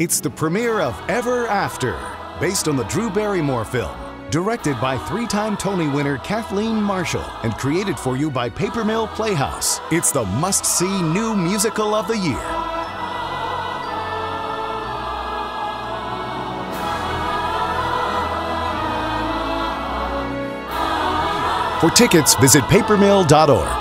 It's the premiere of Ever After, based on the Drew Barrymore film, directed by three-time Tony winner Kathleen Marshall and created for you by Paper Mill Playhouse. It's the must-see new musical of the year. For tickets, visit papermill.org.